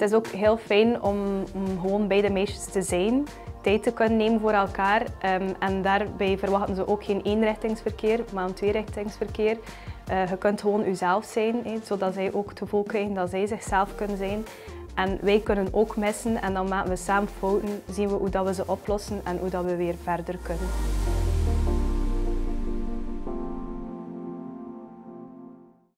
Het is ook heel fijn om gewoon bij de meisjes te zijn, tijd te kunnen nemen voor elkaar. En daarbij verwachten ze ook geen eenrichtingsverkeer, maar een tweerichtingsverkeer. Je kunt gewoon jezelf zijn, zodat zij ook het gevoel krijgen dat zij zichzelf kunnen zijn. En wij kunnen ook missen en dan maken we samen fouten, zien we hoe dat we ze oplossen en hoe dat we weer verder kunnen.